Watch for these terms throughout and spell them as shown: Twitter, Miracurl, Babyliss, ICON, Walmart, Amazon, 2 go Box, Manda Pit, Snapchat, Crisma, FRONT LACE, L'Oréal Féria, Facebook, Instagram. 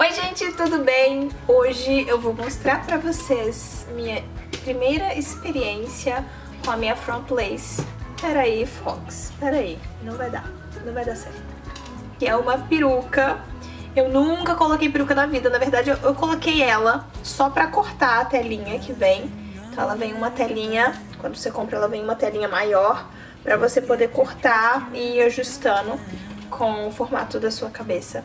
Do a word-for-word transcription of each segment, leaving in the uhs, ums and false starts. Oi gente, tudo bem? Hoje eu vou mostrar pra vocês minha primeira experiência com a minha Front Lace. Peraí, Fox, peraí, não vai dar, não vai dar certo. Que é uma peruca, eu nunca coloquei peruca na vida, na verdade eu, eu coloquei ela só pra cortar a telinha que vem. Então ela vem uma telinha, quando você compra ela vem uma telinha maior, pra você poder cortar e ir ajustando com o formato da sua cabeça.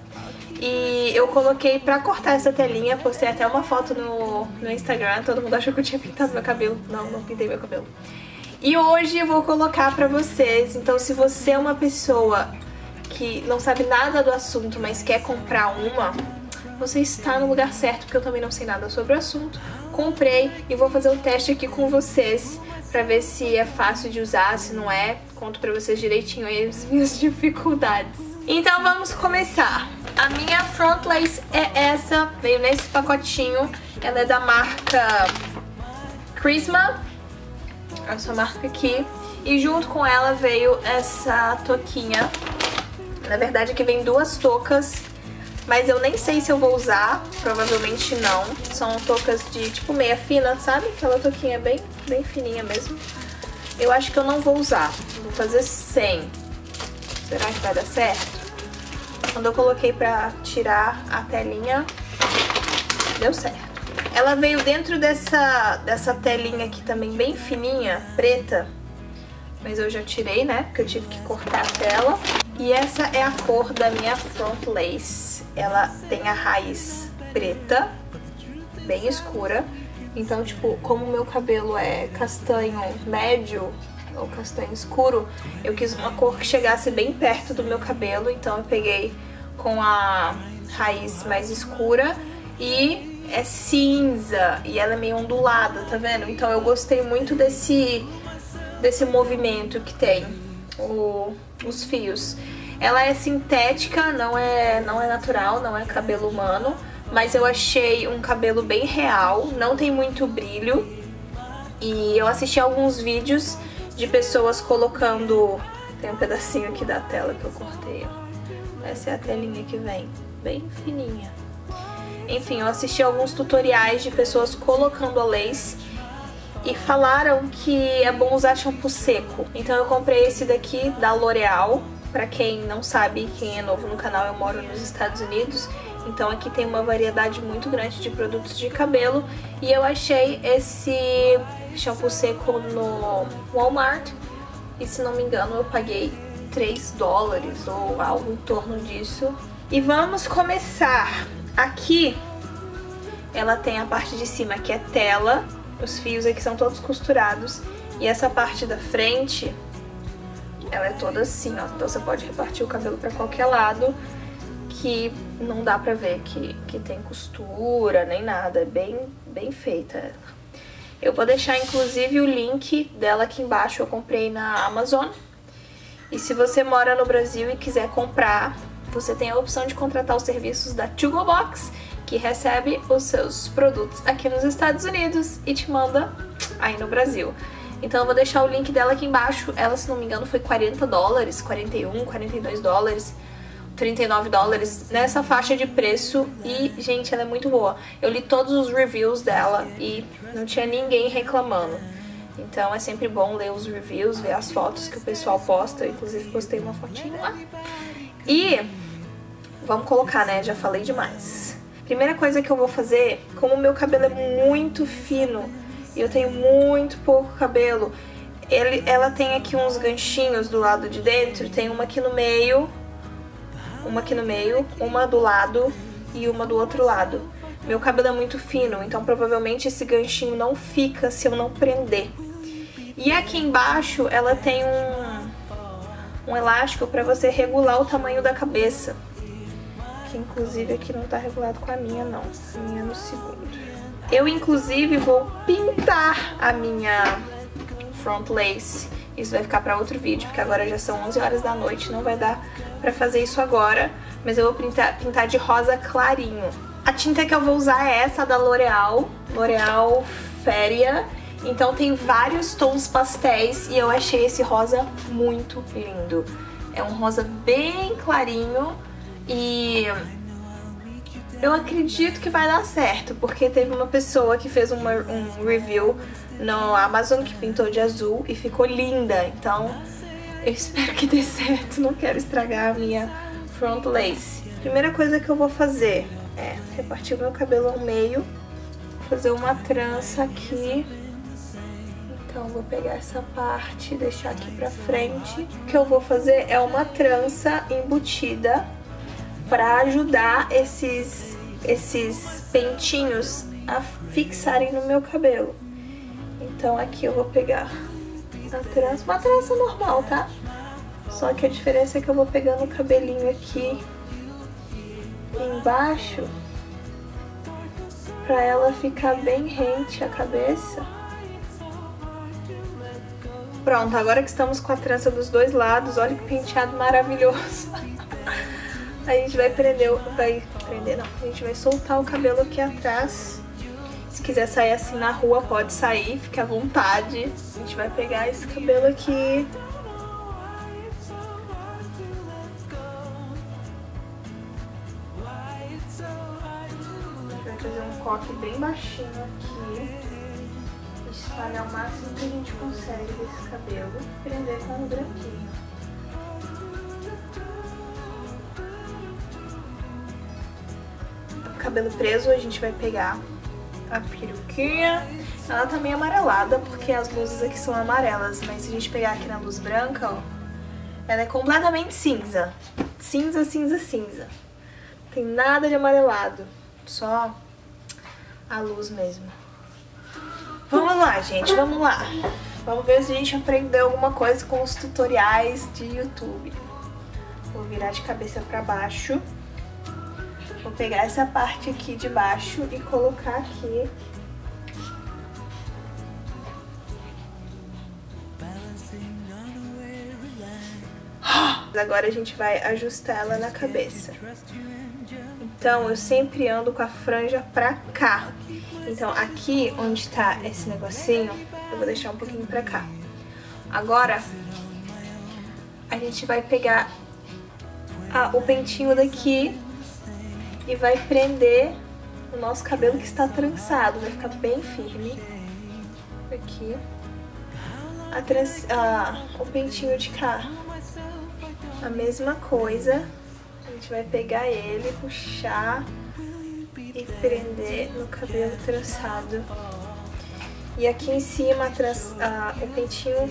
E eu coloquei pra cortar essa telinha, postei até uma foto no, no Instagram, todo mundo achou que eu tinha pintado meu cabelo. Não, não pintei meu cabelo. E hoje eu vou colocar pra vocês, então se você é uma pessoa que não sabe nada do assunto, mas quer comprar uma, você está no lugar certo, porque eu também não sei nada sobre o assunto. Comprei e vou fazer um teste aqui com vocês pra ver se é fácil de usar, se não é. Conto pra vocês direitinho aí as minhas dificuldades. Então vamos começar. A minha Front Lace é essa, veio nesse pacotinho. Ela é da marca Crisma, essa marca aqui. E junto com ela veio essa toquinha. Na verdade aqui vem duas toucas, mas eu nem sei se eu vou usar, provavelmente não. São toucas de tipo meia fina, sabe? Aquela touquinha bem, bem fininha mesmo. Eu acho que eu não vou usar, vou fazer sem. Será que vai dar certo? Quando eu coloquei pra tirar a telinha, deu certo. Ela veio dentro dessa, dessa telinha aqui também bem fininha, preta. Mas eu já tirei, né? Porque eu tive que cortar a tela. E essa é a cor da minha Front Lace. Ela tem a raiz preta, bem escura. Então, tipo, como o meu cabelo é castanho médio ou castanho escuro, eu quis uma cor que chegasse bem perto do meu cabelo, então eu peguei com a raiz mais escura e é cinza e ela é meio ondulada, tá vendo? Então eu gostei muito desse, desse movimento que tem o, os fios. Ela é sintética, não é, não é natural, não é cabelo humano, mas eu achei um cabelo bem real, não tem muito brilho. E eu assisti alguns vídeos de pessoas colocando... Tem um pedacinho aqui da tela que eu cortei. Essa é a telinha que vem, bem fininha. Enfim, eu assisti alguns tutoriais de pessoas colocando a lace e falaram que é bom usar shampoo seco. Então eu comprei esse daqui da L'Oréal. Pra quem não sabe, quem é novo no canal, eu moro nos Estados Unidos. Então aqui tem uma variedade muito grande de produtos de cabelo. E eu achei esse shampoo seco no Walmart. E se não me engano eu paguei três dólares ou algo em torno disso. E vamos começar. Aqui ela tem a parte de cima que é tela. Os fios aqui são todos costurados. E essa parte da frente, ela é toda assim, ó. Então você pode repartir o cabelo pra qualquer lado, que não dá pra ver que, que tem costura, nem nada. É bem, bem feita ela. Eu vou deixar, inclusive, o link dela aqui embaixo. Eu comprei na Amazon. E se você mora no Brasil e quiser comprar, você tem a opção de contratar os serviços da two go box, que recebe os seus produtos aqui nos Estados Unidos e te manda aí no Brasil. Então eu vou deixar o link dela aqui embaixo. Ela, se não me engano, foi quarenta dólares, quarenta e um, quarenta e dois dólares. trinta e nove dólares, nessa faixa de preço. E, gente, ela é muito boa. Eu li todos os reviews dela e não tinha ninguém reclamando. Então é sempre bom ler os reviews, ver as fotos que o pessoal posta. Eu, inclusive, postei uma fotinha lá. E vamos colocar, né? Já falei demais. Primeira coisa que eu vou fazer, como o meu cabelo é muito fino e eu tenho muito pouco cabelo, ele, ela tem aqui uns ganchinhos do lado de dentro. Tem uma aqui no meio, uma aqui no meio, uma do lado e uma do outro lado. Meu cabelo é muito fino, então provavelmente esse ganchinho não fica se eu não prender. E aqui embaixo ela tem um, um elástico pra você regular o tamanho da cabeça. Que inclusive aqui não tá regulado com a minha, não. A minha é no segundo. Eu inclusive vou pintar a minha Front Lace. Isso vai ficar pra outro vídeo, porque agora já são onze horas da noite, não vai dar pra fazer isso agora. Mas eu vou pintar, pintar de rosa clarinho. A tinta que eu vou usar é essa da L'Oréal, L'Oréal Féria. Então tem vários tons pastéis e eu achei esse rosa muito lindo. É um rosa bem clarinho e eu acredito que vai dar certo, porque teve uma pessoa que fez uma, um review no Amazon que pintou de azul e ficou linda, então eu espero que dê certo, não quero estragar a minha front lace. Primeira coisa que eu vou fazer é repartir o meu cabelo ao meio, fazer uma trança aqui. Então vou pegar essa parte e deixar aqui pra frente. O que eu vou fazer é uma trança embutida pra ajudar esses, esses pentinhos a fixarem no meu cabelo. Então aqui eu vou pegar a trança, uma trança normal, tá? Só que a diferença é que eu vou pegando o cabelinho aqui embaixo pra ela ficar bem rente à cabeça. Pronto, agora que estamos com a trança dos dois lados, olha que penteado maravilhoso. A gente vai prender, vai prender não, a gente vai soltar o cabelo aqui atrás. Se quiser sair assim na rua, pode sair, fique à vontade. A gente vai pegar esse cabelo aqui. Coque bem baixinho aqui, espalhar o máximo que a gente consegue desse cabelo, prender com o branquinho. O cabelo preso, a gente vai pegar a peruquinha, ela tá meio amarelada porque as luzes aqui são amarelas, mas se a gente pegar aqui na luz branca, ó, ela é completamente cinza, cinza, cinza, cinza, não tem nada de amarelado, só a luz mesmo. Vamos lá, gente, vamos lá. Vamos ver se a gente aprendeu alguma coisa com os tutoriais de YouTube. Vou virar de cabeça pra baixo. Vou pegar essa parte aqui de baixo e colocar aqui. Agora a gente vai ajustar ela na cabeça. Então eu sempre ando com a franja pra cá. Então aqui onde tá esse negocinho, eu vou deixar um pouquinho pra cá. Agora a gente vai pegar a, o pentinho daqui e vai prender o nosso cabelo que está trançado. Vai ficar bem firme. Aqui. A trans, a, o pentinho de cá. A mesma coisa. A gente vai pegar ele, puxar e prender no cabelo trançado. E aqui em cima, trans, ah, o pentinho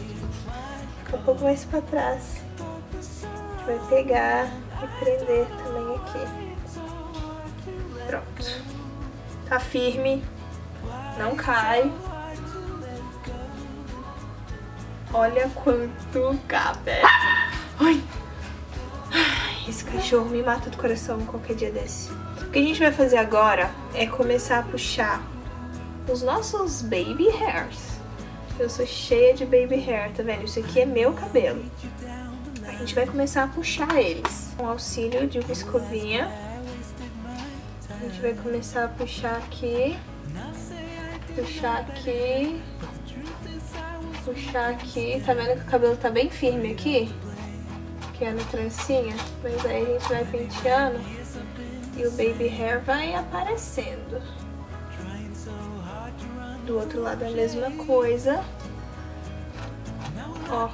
fica um pouco mais pra trás. A gente vai pegar e prender também aqui. Pronto. Tá firme, não cai. Olha quanto cabelo. Ai! Esse cachorro me mata do coração qualquer dia desse. O que a gente vai fazer agora é começar a puxar os nossos baby hairs. Eu sou cheia de baby hair, tá vendo? Isso aqui é meu cabelo. A gente vai começar a puxar eles. Com o auxílio de uma escovinha, a gente vai começar a puxar aqui, puxar aqui, puxar aqui. Tá vendo que o cabelo tá bem firme aqui? Na trancinha, mas aí a gente vai penteando e o baby hair vai aparecendo. Do outro lado a mesma coisa. Ó,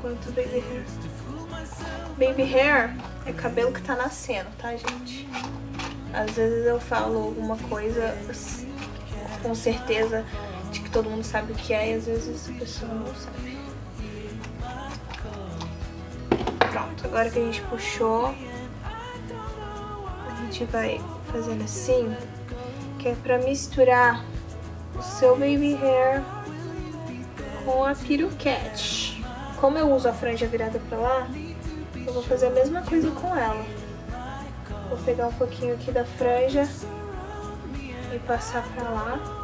quanto baby hair. Baby hair é cabelo que tá nascendo, tá, gente? Às vezes eu falo alguma coisa com certeza de que todo mundo sabe o que é e às vezes a pessoa não sabe. Pronto, agora que a gente puxou, a gente vai fazendo assim, que é pra misturar o seu baby hair com a piruquete. Como eu uso a franja virada pra lá, eu vou fazer a mesma coisa com ela. Vou pegar um pouquinho aqui da franja e passar pra lá.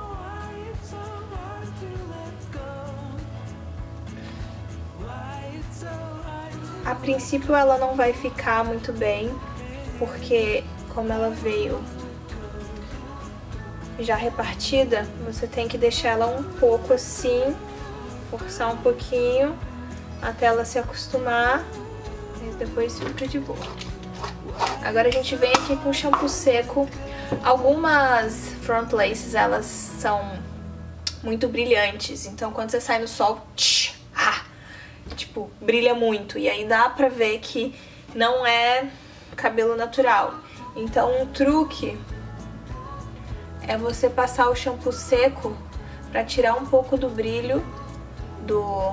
A princípio ela não vai ficar muito bem, porque como ela veio já repartida, você tem que deixar ela um pouco assim, forçar um pouquinho até ela se acostumar, mas depois fica de boa. Agora a gente vem aqui com o shampoo seco Algumas front laces, elas são muito brilhantes, então quando você sai no sol, tch, ah, tipo, brilha muito. E aí dá pra ver que não é cabelo natural. Então um truque é você passar o shampoo seco pra tirar um pouco do brilho do,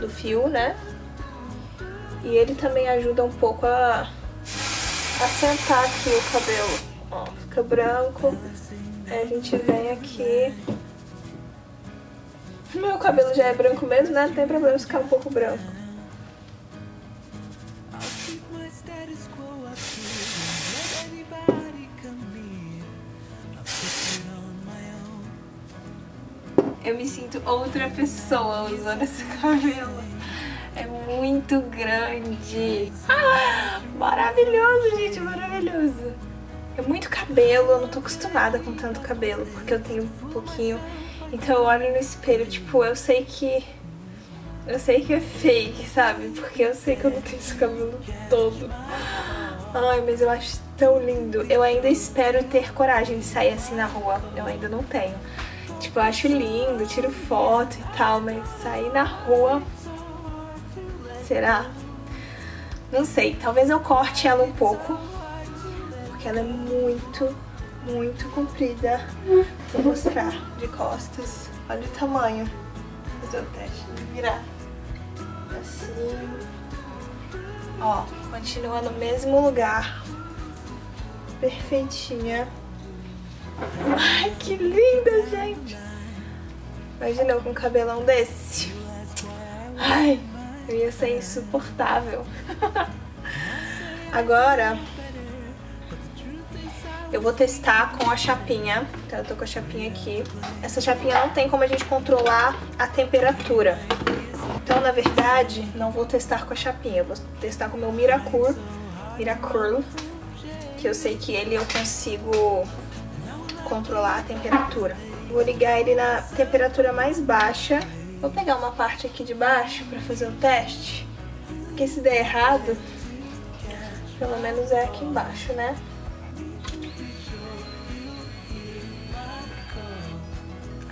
do fio, né? E ele também ajuda um pouco a assentar aqui o cabelo. Ó, fica branco. Aí a gente vem aqui. Meu cabelo já é branco mesmo, né? Não tem problema ficar um pouco branco. Eu me sinto outra pessoa usando esse cabelo. É muito grande. Ah, maravilhoso, gente, maravilhoso. É muito cabelo, eu não tô acostumada com tanto cabelo, porque eu tenho um pouquinho. Então eu olho no espelho, tipo, eu sei que... Eu sei que é fake, sabe? Porque eu sei que eu não tenho esse cabelo todo. Ai, mas eu acho tão lindo. Eu ainda espero ter coragem de sair assim na rua. Eu ainda não tenho. Tipo, eu acho lindo, tiro foto e tal, mas sair na rua... Será? Não sei, talvez eu corte ela um pouco, porque ela é muito, muito comprida. Vou mostrar de costas. Olha o tamanho. Vou fazer o teste de virar. Assim. Ó, continua no mesmo lugar. Perfeitinha. Ai, que linda, gente! Imagina eu com um cabelão desse. Ai, eu ia ser insuportável. Agora eu vou testar com a chapinha. Então eu tô com a chapinha aqui. Essa chapinha não tem como a gente controlar a temperatura. Então, na verdade, não vou testar com a chapinha. Eu vou testar com o meu Miracurl, Miracurl, que eu sei que ele eu consigo... controlar a temperatura. Vou ligar ele na temperatura mais baixa. Vou pegar uma parte aqui de baixo pra fazer o teste, porque se der errado, pelo menos é aqui embaixo, né?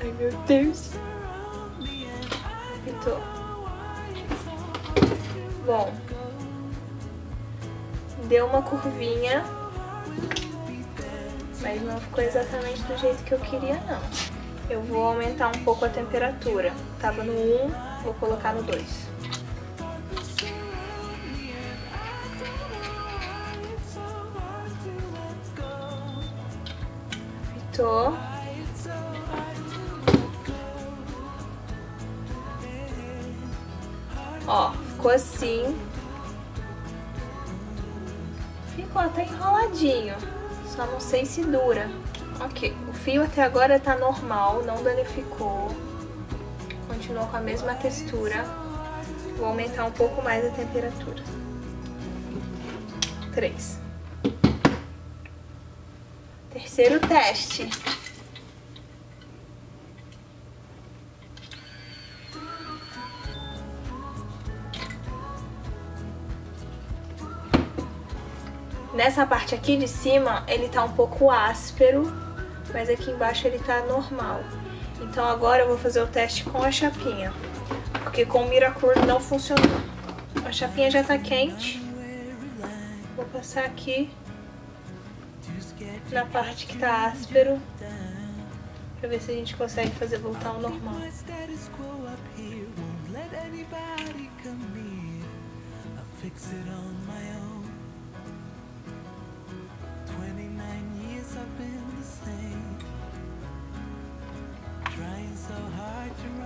Ai, meu Deus! Pintou. Bom, deu uma curvinha, mas não ficou exatamente do jeito que eu queria, não. Eu vou aumentar um pouco a temperatura. Tava no um, vou colocar no dois. Fitou. Ó, ficou assim. Ficou até enroladinho. Só não sei se dura. Ok, o fio até agora tá normal, não danificou. Continuou com a mesma textura. Vou aumentar um pouco mais a temperatura. Três. Terceiro teste. Nessa parte aqui de cima, ele tá um pouco áspero, mas aqui embaixo ele tá normal. Então agora eu vou fazer o teste com a chapinha, porque com o Miracurl não funcionou. A chapinha já tá quente. Vou passar aqui na parte que tá áspero, pra ver se a gente consegue fazer voltar ao normal.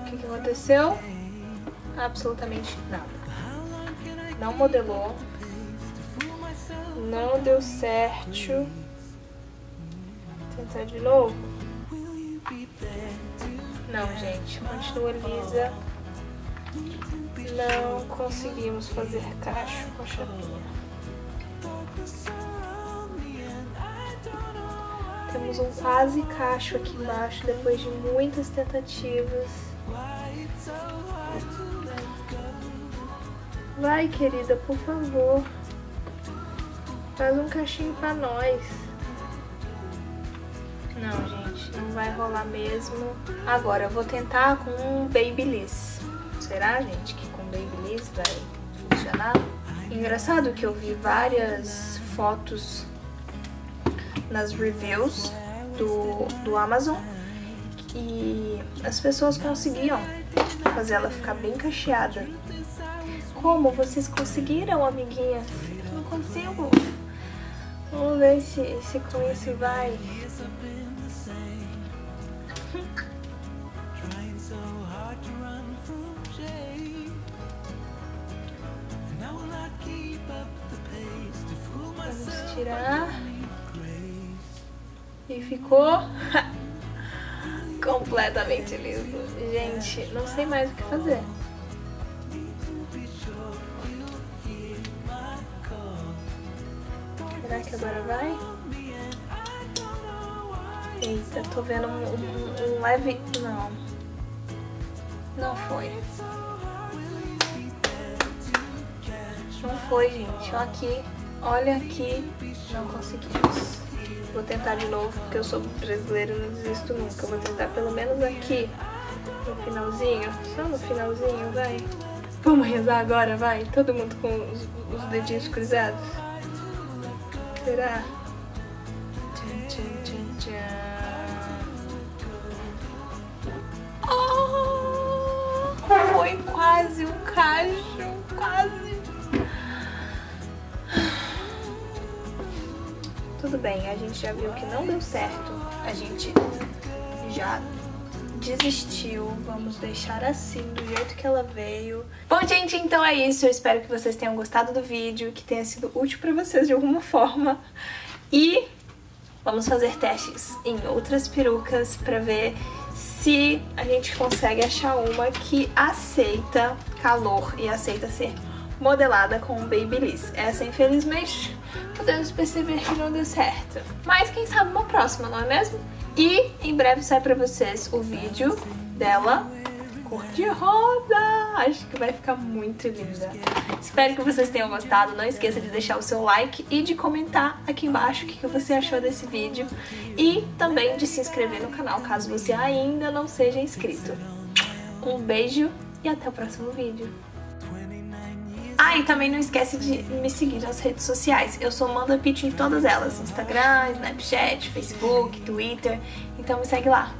O que, que aconteceu? Absolutamente nada. Não modelou. Não deu certo. Vou tentar de novo. Não, gente. Continua lisa. Não conseguimos fazer cacho com a chapinha. Temos um quase cacho aqui embaixo, depois de muitas tentativas. Vai, querida, por favor. Faz um cachinho pra nós. Não, gente, não vai rolar mesmo. Agora eu vou tentar com Babyliss. Será, gente, que com Babyliss vai funcionar? Engraçado que eu vi várias fotos nas reviews do, do Amazon e as pessoas conseguiam fazer ela ficar bem cacheada. Como vocês conseguiram, amiguinhas? Eu não consigo. Vamos ver se, se com isso vai. Vamos tirar. E ficou completamente liso. Gente, não sei mais o que fazer. Será que agora vai? Eita, tô vendo um, um, um leve... Não. Não foi. Não foi, gente. Olha aqui. Olha aqui. Não conseguimos. Vou tentar de novo, porque eu sou brasileira e não desisto nunca. Vou tentar pelo menos aqui. No finalzinho. Só no finalzinho, vai. Vamos rezar agora, vai. Todo mundo com os, os dedinhos cruzados. Será? Tchan, tchan, tchan, tchan. Oh, foi quase um cacho, quase. Tudo bem, a gente já viu que não deu certo. A gente já desistiu, vamos deixar assim, do jeito que ela veio. Bom, gente, então é isso. Eu espero que vocês tenham gostado do vídeo, que tenha sido útil pra vocês de alguma forma. E vamos fazer testes em outras perucas pra ver se a gente consegue achar uma que aceita calor e aceita ser modelada com Babyliss. Essa, infelizmente, podemos perceber que não deu certo. Mas quem sabe uma próxima, não é mesmo? E em breve sai pra vocês o vídeo dela cor de rosa. Acho que vai ficar muito linda. Espero que vocês tenham gostado. Não esqueça de deixar o seu like e de comentar aqui embaixo o que você achou desse vídeo. E também de se inscrever no canal, caso você ainda não seja inscrito. Um beijo e até o próximo vídeo. Ah, e também não esquece de me seguir nas redes sociais. Eu sou Manda Pit em todas elas. Instagram, Snapchat, Facebook, Twitter. Então me segue lá.